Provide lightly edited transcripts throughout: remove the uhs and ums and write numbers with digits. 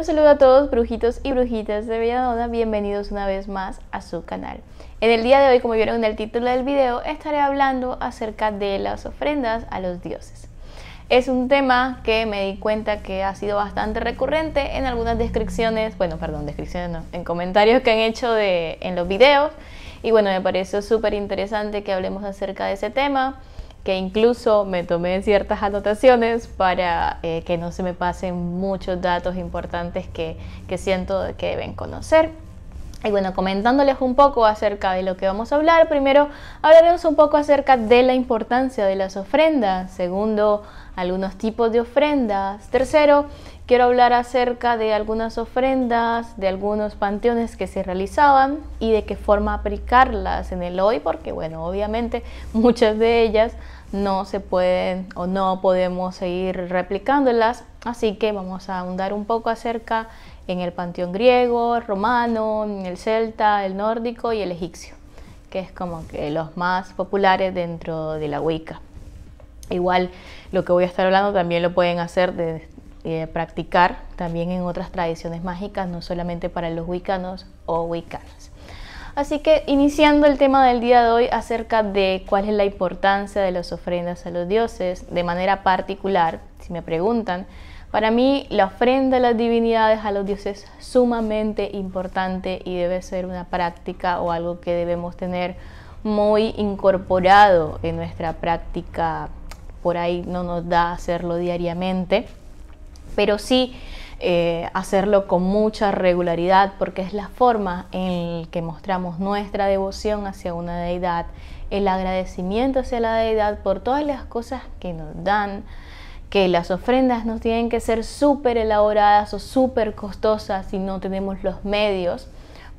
un saludo a todos brujitos y brujitas de Belladonna, bienvenidos una vez más a su canal. En el día de hoy, como vieron en el título del video, estaré hablando acerca de las ofrendas a los dioses. Es un tema que me di cuenta que ha sido bastante recurrente en algunas descripciones, en comentarios que han hecho en los videos. Y bueno, me pareció súper interesante que hablemos acerca de ese tema, que incluso me tomé ciertas anotaciones para que no se me pasen muchos datos importantes que siento que deben conocer. Y bueno, comentándoles un poco acerca de lo que vamos a hablar, primero hablaremos un poco acerca de la importancia de las ofrendas, segundo, algunos tipos de ofrendas, tercero, quiero hablar acerca de algunas ofrendas, de algunos panteones que se realizaban y de qué forma aplicarlas en el hoy, porque bueno, obviamente muchas de ellas no se pueden o no podemos seguir replicándolas, así que vamos a ahondar un poco acerca en el panteón griego, el romano, el celta, el nórdico y el egipcio, que es como que los más populares dentro de la Wicca. Igual lo que voy a estar hablando también lo pueden hacer de practicar también en otras tradiciones mágicas, no solamente para los wiccanos o wiccanas. Así que iniciando el tema del día de hoy acerca de cuál es la importancia de las ofrendas a los dioses, de manera particular, si me preguntan, para mí la ofrenda a las divinidades, a los dioses, es sumamente importante y debe ser una práctica o algo que debemos tener muy incorporado en nuestra práctica. Por ahí no nos da hacerlo diariamente, pero sí hacerlo con mucha regularidad, porque es la forma en que mostramos nuestra devoción hacia una deidad, el agradecimiento hacia la deidad por todas las cosas que nos dan, que las ofrendas no tienen que ser súper elaboradas o súper costosas si no tenemos los medios,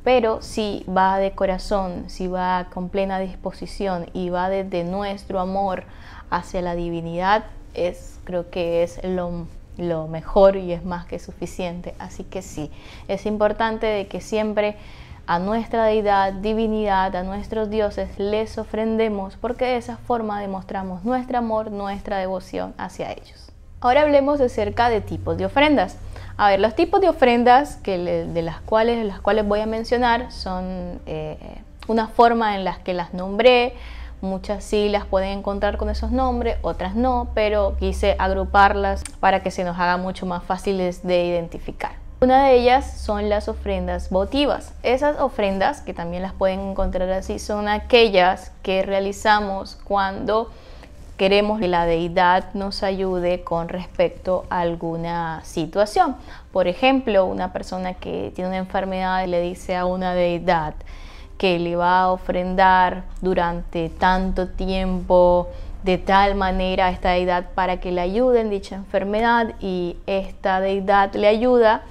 pero si va de corazón, si va con plena disposición y va desde nuestro amor hacia la divinidad, creo que es lo mejor y es más que suficiente. Así que sí, es importante de que siempre a nuestra deidad, divinidad, a nuestros dioses les ofrendemos, porque de esa forma demostramos nuestro amor, nuestra devoción hacia ellos. Ahora hablemos acerca de tipos de ofrendas. A ver, los tipos de ofrendas de las cuales voy a mencionar son una forma en las que las nombré. Muchas sí las pueden encontrar con esos nombres, otras no, pero quise agruparlas para que se nos haga mucho más fáciles de identificar. Una de ellas son las ofrendas votivas. Esas ofrendas, que también las pueden encontrar así, son aquellas que realizamos cuando queremos que la deidad nos ayude con respecto a alguna situación. Por ejemplo, una persona que tiene una enfermedad le dice a una deidad que le va a ofrendar durante tanto tiempo de tal manera a esta deidad para que le ayude en dicha enfermedad, y esta deidad le ayuda.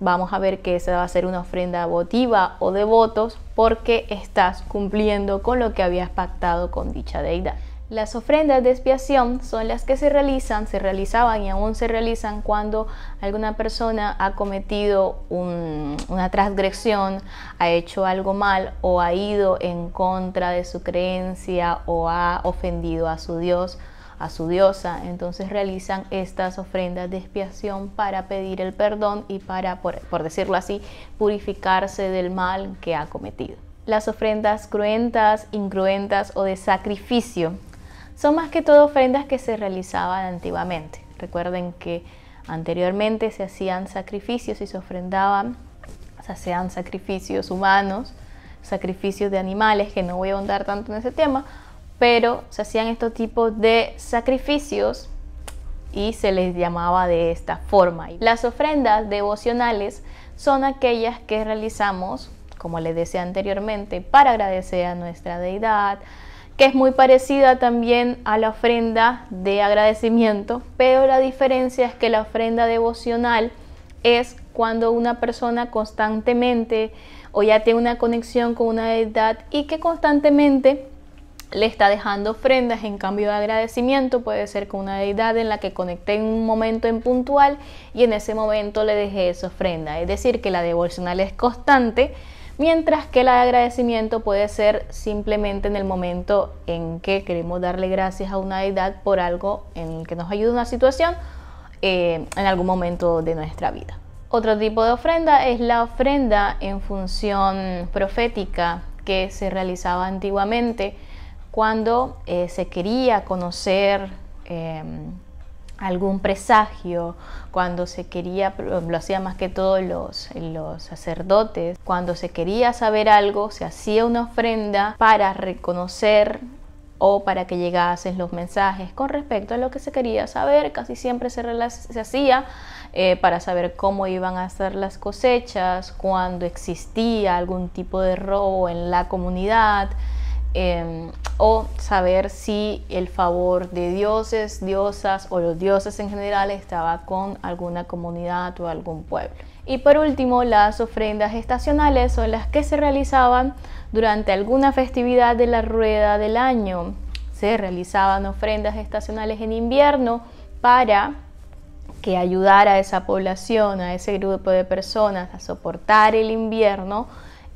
Vamos a ver que esa va a ser una ofrenda votiva o de votos, porque estás cumpliendo con lo que habías pactado con dicha deidad. Las ofrendas de expiación son las que se realizaban y aún se realizan cuando alguna persona ha cometido una transgresión, ha hecho algo mal o ha ido en contra de su creencia o ha ofendido a su dios, a su diosa. Entonces realizan estas ofrendas de expiación para pedir el perdón y para, por decirlo así, purificarse del mal que ha cometido. Las ofrendas cruentas, incruentas o de sacrificio son más que todo ofrendas que se realizaban antiguamente. Recuerden que anteriormente se hacían sacrificios y se ofrendaban, o sea, sean sacrificios humanos, sacrificios de animales, que no voy a ahondar tanto en ese tema, pero se hacían estos tipos de sacrificios y se les llamaba de esta forma. Las ofrendas devocionales son aquellas que realizamos, como les decía anteriormente, para agradecer a nuestra deidad, que es muy parecida también a la ofrenda de agradecimiento, pero la diferencia es que la ofrenda devocional es cuando una persona constantemente o ya tiene una conexión con una deidad y que constantemente le está dejando ofrendas en cambio de agradecimiento. Puede ser con una deidad en la que conecté en un momento en puntual y en ese momento le dejé esa ofrenda. Es decir, que la devocional es constante, mientras que la de agradecimiento puede ser simplemente en el momento en que queremos darle gracias a una deidad por algo en el que nos ayuda una situación en algún momento de nuestra vida. Otro tipo de ofrenda es la ofrenda en función profética, que se realizaba antiguamente cuando se quería conocer algún presagio, cuando se quería, lo hacían más que todos los sacerdotes, cuando se quería saber algo, se hacía una ofrenda para reconocer o para que llegasen los mensajes con respecto a lo que se quería saber. Casi siempre se hacía para saber cómo iban a ser las cosechas, cuando existía algún tipo de robo en la comunidad, o saber si el favor de dioses, diosas o los dioses en general estaba con alguna comunidad o algún pueblo. Y por último, las ofrendas estacionales son las que se realizaban durante alguna festividad de la rueda del año. Se realizaban ofrendas estacionales en invierno para que ayudara a esa población, a ese grupo de personas a soportar el invierno,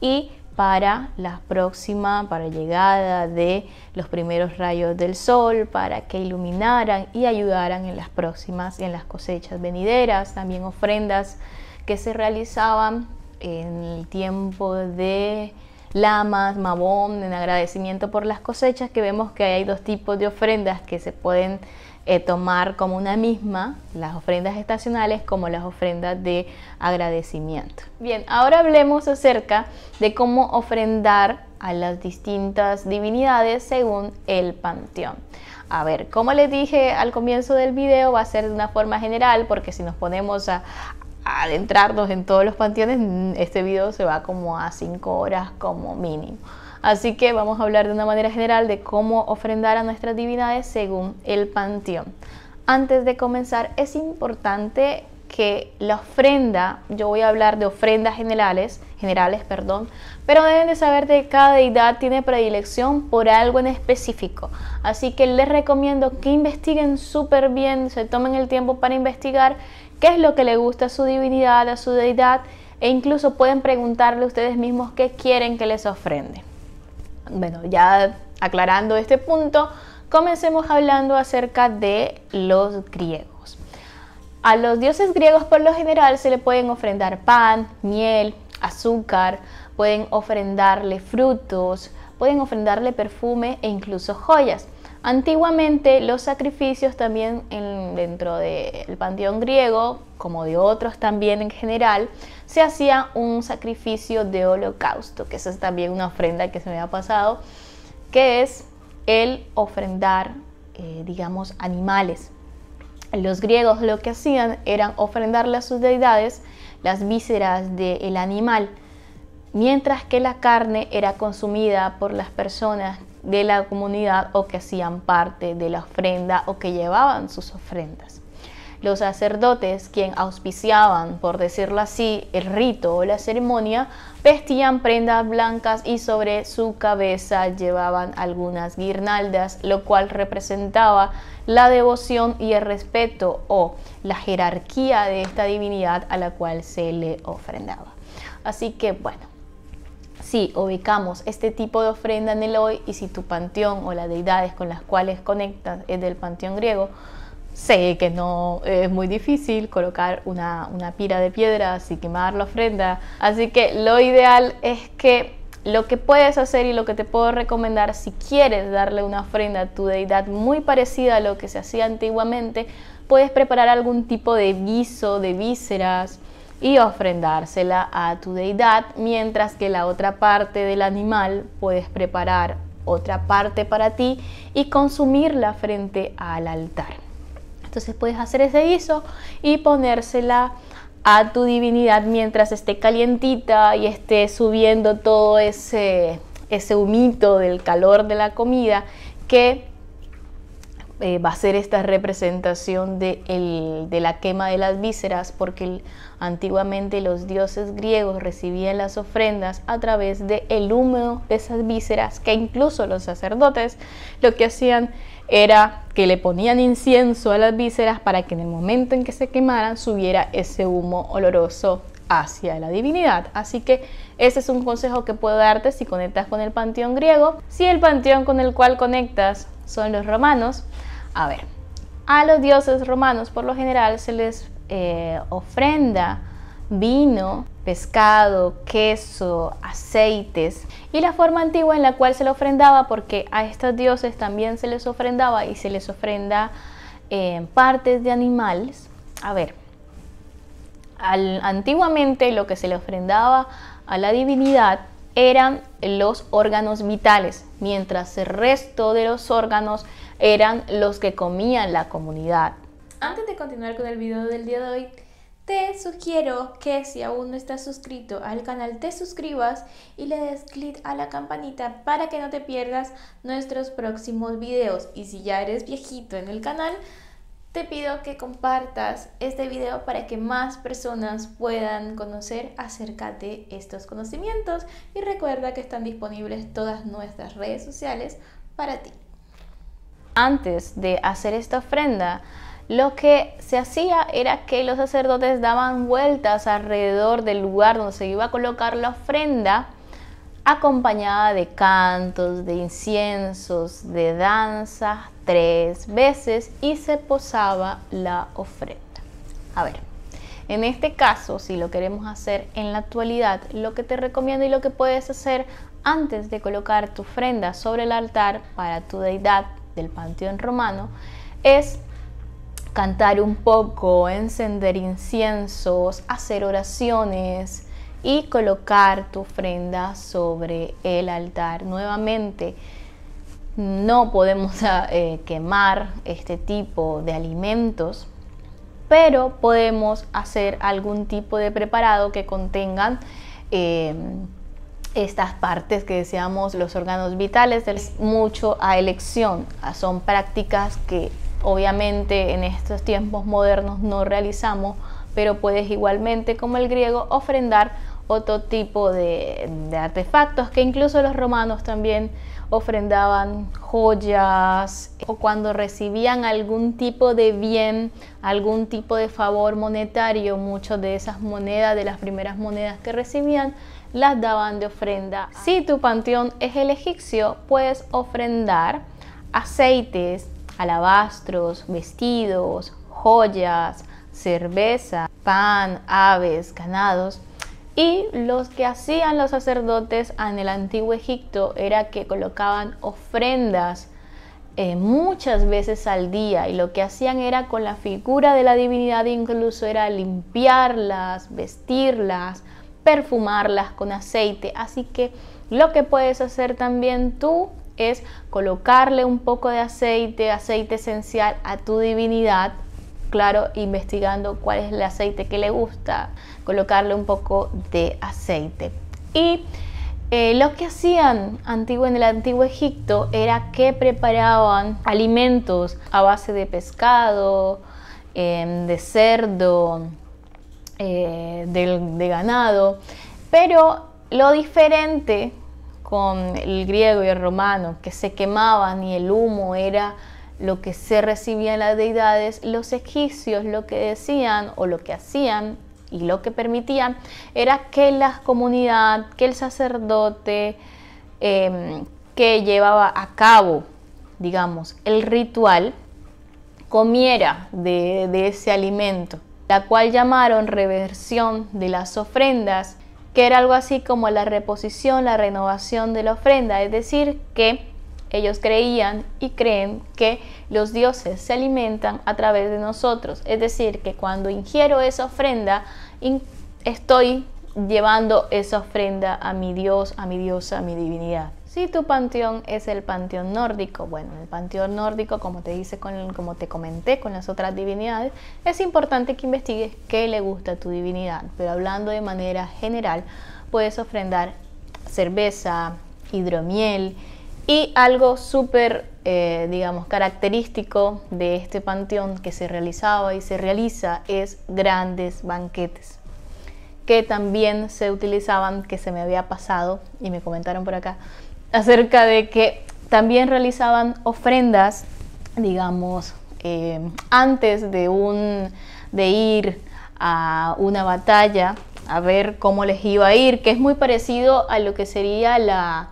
y para la próxima, para la llegada de los primeros rayos del sol, para que iluminaran y ayudaran en las próximas, en las cosechas venideras. También ofrendas que se realizaban en el tiempo de lamas, mabón, en agradecimiento por las cosechas, que vemos que hay dos tipos de ofrendas que se pueden tomar como una misma, las ofrendas estacionales como las ofrendas de agradecimiento. Bien, ahora hablemos acerca de cómo ofrendar a las distintas divinidades según el panteón. A ver, como les dije al comienzo del video, va a ser de una forma general, porque si nos ponemos a adentrarnos en todos los panteones, este video se va como a 5 horas como mínimo. Así que vamos a hablar de una manera general de cómo ofrendar a nuestras divinidades según el panteón. Antes de comenzar, es importante que la ofrenda, yo voy a hablar de ofrendas generales, pero deben de saber que cada deidad tiene predilección por algo en específico. Así que les recomiendo que investiguen súper bien, se tomen el tiempo para investigar qué es lo que le gusta a su divinidad, a su deidad, e incluso pueden preguntarle ustedes mismos qué quieren que les ofrende. Bueno, ya aclarando este punto, comencemos hablando acerca de los griegos. A los dioses griegos por lo general se le pueden ofrendar pan, miel, azúcar, pueden ofrendarle frutos, pueden ofrendarle perfume e incluso joyas. Antiguamente los sacrificios también dentro del panteón griego, como de otros también en general, se hacía un sacrificio de holocausto, que esa es también una ofrenda que se me ha pasado, que es el ofrendar, digamos, animales. Los griegos lo que hacían era ofrendarle a sus deidades las vísceras del animal, mientras que la carne era consumida por las personas de la comunidad o que hacían parte de la ofrenda o que llevaban sus ofrendas. Los sacerdotes, quien auspiciaban, por decirlo así, el rito o la ceremonia, vestían prendas blancas y sobre su cabeza llevaban algunas guirnaldas, lo cual representaba la devoción y el respeto o la jerarquía de esta divinidad a la cual se le ofrendaba. Así que bueno, si ubicamos este tipo de ofrenda en el hoy, y si tu panteón o las deidades con las cuales conectas es del panteón griego, sé que no es muy difícil colocar una pira de piedras y quemar la ofrenda. Así que lo ideal es que lo que puedes hacer y lo que te puedo recomendar, si quieres darle una ofrenda a tu deidad muy parecida a lo que se hacía antiguamente, puedes preparar algún tipo de guiso de vísceras y ofrendársela a tu deidad, mientras que la otra parte del animal puedes preparar otra parte para ti y consumirla frente al altar. Entonces puedes hacer ese guiso y ponérsela a tu divinidad mientras esté calientita y esté subiendo todo ese humito del calor de la comida, que va a ser esta representación de la quema de las vísceras, porque antiguamente los dioses griegos recibían las ofrendas a través del humo de esas vísceras, que incluso los sacerdotes lo que hacían era que le ponían incienso a las vísceras para que en el momento en que se quemaran subiera ese humo oloroso hacia la divinidad. Así que ese es un consejo que puedo darte si conectas con el panteón griego. Si el panteón con el cual conectas son los romanos, a ver, a los dioses romanos por lo general se les ofrenda vino, pescado, queso, aceites y la forma antigua en la cual se le ofrendaba, porque a estos dioses también se les ofrendaba y se les ofrenda partes de animales. A ver, antiguamente lo que se le ofrendaba a la divinidad eran los órganos vitales, mientras el resto de los órganos eran los que comían la comunidad. Antes de continuar con el video del día de hoy, te sugiero que si aún no estás suscrito al canal te suscribas y le des clic a la campanita para que no te pierdas nuestros próximos videos. Y si ya eres viejito en el canal, te pido que compartas este video para que más personas puedan conocer acerca de estos conocimientos. Y recuerda que están disponibles todas nuestras redes sociales para ti. Antes de hacer esta ofrenda, lo que se hacía era que los sacerdotes daban vueltas alrededor del lugar donde se iba a colocar la ofrenda, acompañada de cantos, de inciensos, de danzas, 3 veces, y se posaba la ofrenda. A ver, en este caso, si lo queremos hacer en la actualidad, lo que te recomiendo y lo que puedes hacer antes de colocar tu ofrenda sobre el altar para tu deidad del panteón romano es cantar un poco, encender inciensos, hacer oraciones y colocar tu ofrenda sobre el altar. Nuevamente, no podemos quemar este tipo de alimentos, pero podemos hacer algún tipo de preparado que contengan estas partes que deseamos, los órganos vitales. Es mucho a elección, son prácticas que obviamente en estos tiempos modernos no realizamos, pero puedes igualmente, como el griego, ofrendar otro tipo de artefactos, que incluso los romanos también ofrendaban joyas, o cuando recibían algún tipo de bien, algún tipo de favor monetario, muchas de esas monedas, de las primeras monedas que recibían, las daban de ofrenda. Si tu panteón es el egipcio, puedes ofrendar aceites, alabastros, vestidos, joyas, cerveza, pan, aves, ganados. Y los que hacían los sacerdotes en el antiguo Egipto era que colocaban ofrendas muchas veces al día, y lo que hacían era con la figura de la divinidad, incluso era limpiarlas, vestirlas, perfumarlas con aceite. Así que lo que puedes hacer también tú es colocarle un poco de aceite, aceite esencial a tu divinidad, claro, investigando cuál es el aceite que le gusta, colocarle un poco de aceite. Y lo que hacían en el antiguo Egipto era que preparaban alimentos a base de pescado, de cerdo, de ganado, pero lo diferente con el griego y el romano, que se quemaban y el humo era lo que se recibía en las deidades, los egipcios lo que decían o lo que hacían y lo que permitían era que la comunidad, que el sacerdote que llevaba a cabo, digamos, el ritual, comiera de ese alimento, la cual llamaron reversión de las ofrendas, que era algo así como la reposición, la renovación de la ofrenda. Es decir, que ellos creían y creen que los dioses se alimentan a través de nosotros. Es decir, que cuando ingiero esa ofrenda, estoy llevando esa ofrenda a mi dios, a mi diosa, a mi divinidad. Si tu panteón es el panteón nórdico, bueno, el panteón nórdico, como te comenté con las otras divinidades, es importante que investigues qué le gusta a tu divinidad. Pero hablando de manera general, puedes ofrendar cerveza, hidromiel y algo súper, digamos, característico de este panteón que se realizaba y se realiza es grandes banquetes, que también se utilizaban, que se me había pasado y me comentaron por acá, acerca de que también realizaban ofrendas, digamos, antes de ir a una batalla, a ver cómo les iba a ir, que es muy parecido a lo que sería la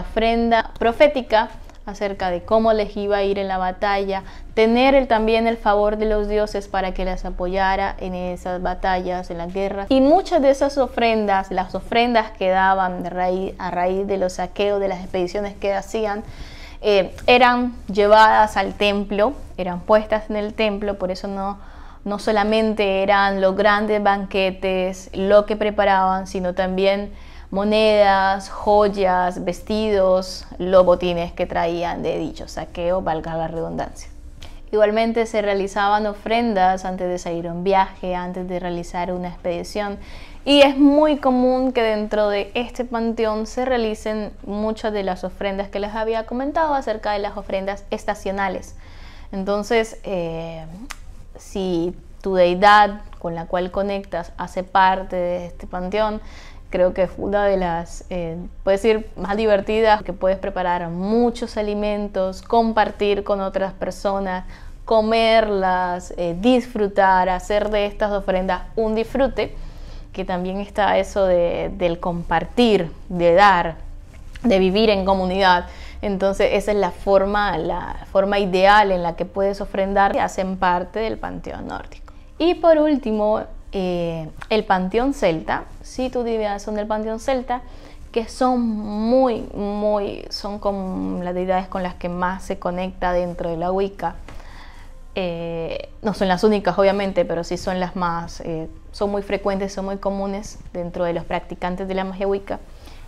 ofrenda profética acerca de cómo les iba a ir en la batalla, tener también el favor de los dioses para que las apoyara en esas batallas, en las guerras. Y muchas de esas ofrendas, las ofrendas que daban a raíz de los saqueos, de las expediciones que hacían, eran llevadas al templo, eran puestas en el templo. Por eso no solamente eran los grandes banquetes, lo que preparaban, sino también monedas, joyas, vestidos, los botines que traían de dicho saqueo, valga la redundancia. Igualmente se realizaban ofrendas antes de salir a un viaje, antes de realizar una expedición, y es muy común que dentro de este panteón se realicen muchas de las ofrendas que les había comentado acerca de las ofrendas estacionales. Entonces, si tu deidad con la cual conectas hace parte de este panteón, creo que es una de las, puedes decir, más divertidas, que puedes preparar muchos alimentos, compartir con otras personas, comerlas, disfrutar, hacer de estas ofrendas un disfrute, que también está eso del compartir, de dar, de vivir en comunidad. Entonces esa es la forma ideal en la que puedes ofrendar, que hacen parte del panteón nórdico. Y por último, el panteón celta, si tus deidades son del panteón celta, que son son como las deidades con las que más se conecta dentro de la Wicca. No son las únicas, obviamente, pero sí son las más, son muy frecuentes, son muy comunes dentro de los practicantes de la magia Wicca.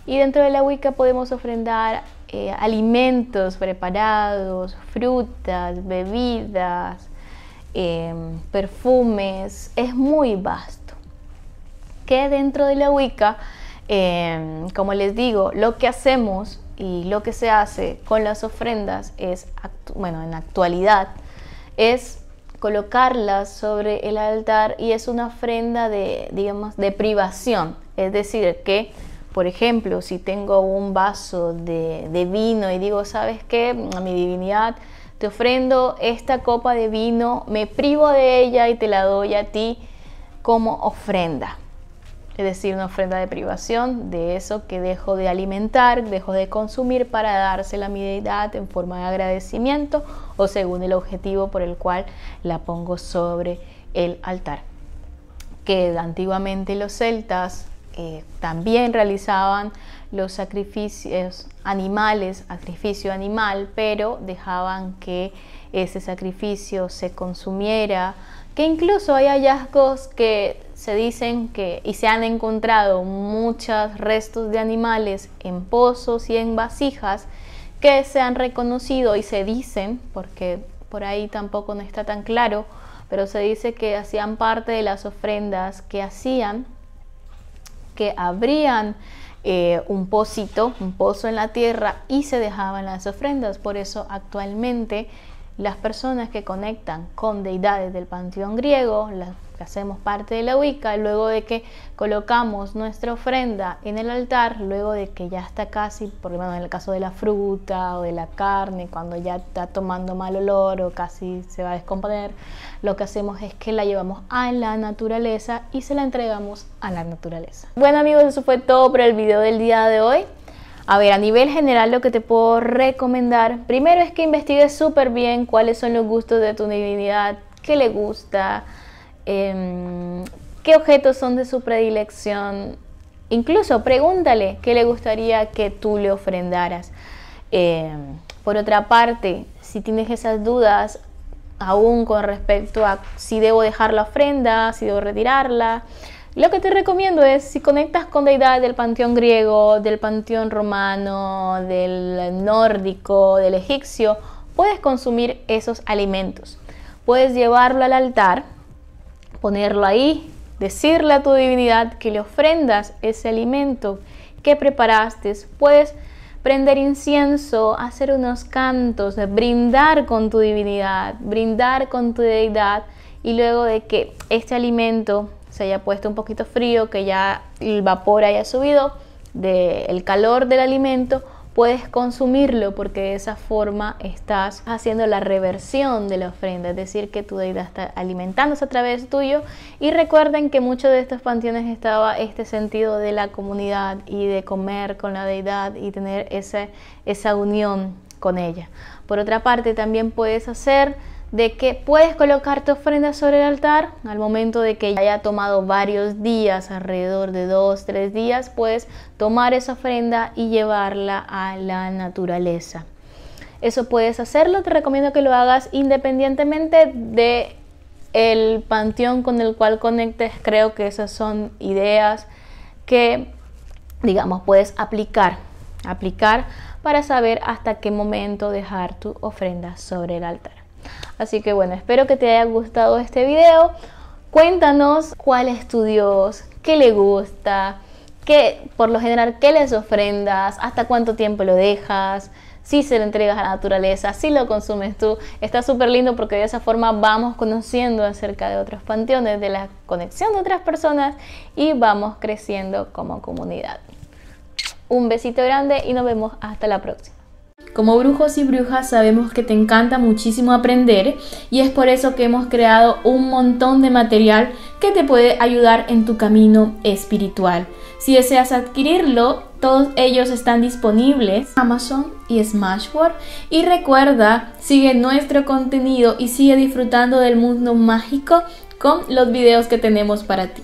Y dentro de la Wicca podemos ofrendar alimentos preparados, frutas, bebidas, perfumes. Es muy vasto, que dentro de la Wicca, como les digo, lo que hacemos y lo que se hace con las ofrendas es, bueno, en la actualidad, es colocarlas sobre el altar, y es una ofrenda de, digamos, de privación. Es decir que, por ejemplo, si tengo un vaso de vino y digo, ¿sabes qué? A mi divinidad te ofrendo esta copa de vino, me privo de ella y te la doy a ti como ofrenda. Es decir, una ofrenda de privación de eso que dejo de alimentar, dejo de consumir, para dársela a mi deidad en forma de agradecimiento o según el objetivo por el cual la pongo sobre el altar. Que antiguamente los celtas también realizaban los sacrificios animales, sacrificio animal, pero dejaban que ese sacrificio se consumiera, que incluso hay hallazgos que se dicen que, y se han encontrado muchos restos de animales en pozos y en vasijas que se han reconocido, y se dicen, porque por ahí tampoco no está tan claro, pero se dice que hacían parte de las ofrendas que hacían, que abrían un pocito, un pozo en la tierra, y se dejaban las ofrendas. Por eso actualmente las personas que conectan con deidades del panteón griego, las que hacemos parte de la Wicca, luego de que colocamos nuestra ofrenda en el altar, luego de que ya está casi, por lo menos en el caso de la fruta o de la carne, cuando ya está tomando mal olor o casi se va a descomponer, lo que hacemos es que la llevamos a la naturaleza y se la entregamos a la naturaleza. Bueno, amigos, eso fue todo por el video del día de hoy. A ver, a nivel general, lo que te puedo recomendar primero es que investigues súper bien cuáles son los gustos de tu divinidad, qué le gusta, qué objetos son de su predilección. Incluso pregúntale qué le gustaría que tú le ofrendaras. Por otra parte, si tienes esas dudas aún con respecto a si debo dejar la ofrenda, si debo retirarla, lo que te recomiendo es, si conectas con deidades del panteón griego, del panteón romano, del nórdico, del egipcio, puedes consumir esos alimentos. Puedes llevarlo al altar, ponerlo ahí, decirle a tu divinidad que le ofrendas ese alimento que preparaste. Puedes prender incienso, hacer unos cantos, brindar con tu divinidad, brindar con tu deidad, y luego de que este alimento se haya puesto un poquito frío, que ya el vapor haya subido del calor del alimento, puedes consumirlo, porque de esa forma estás haciendo la reversión de la ofrenda, es decir, que tu deidad está alimentándose a través tuyo. Y recuerden que muchos de estos panteones estaba este sentido de la comunidad y de comer con la deidad y tener esa unión con ella. Por otra parte, también puedes hacer de que puedes colocar tu ofrenda sobre el altar. Al momento de que haya tomado varios días, alrededor de 2-3 días, puedes tomar esa ofrenda y llevarla a la naturaleza. Eso puedes hacerlo, te recomiendo que lo hagas independientemente de el panteón con el cual conectes. Creo que esas son ideas que, digamos, puedes aplicar para saber hasta qué momento dejar tu ofrenda sobre el altar. Así que bueno, espero que te haya gustado este video. Cuéntanos cuál es tu Dios, qué le gusta, qué por lo general qué les ofrendas, hasta cuánto tiempo lo dejas, si se lo entregas a la naturaleza, si lo consumes tú. Está súper lindo porque de esa forma vamos conociendo acerca de otros panteones, de la conexión de otras personas y vamos creciendo como comunidad. Un besito grande y nos vemos hasta la próxima. Como brujos y brujas sabemos que te encanta muchísimo aprender y es por eso que hemos creado un montón de material que te puede ayudar en tu camino espiritual. Si deseas adquirirlo, todos ellos están disponibles en Amazon y Smashwords. Y recuerda, sigue nuestro contenido y sigue disfrutando del mundo mágico con los videos que tenemos para ti.